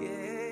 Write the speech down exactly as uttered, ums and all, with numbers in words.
Yeah.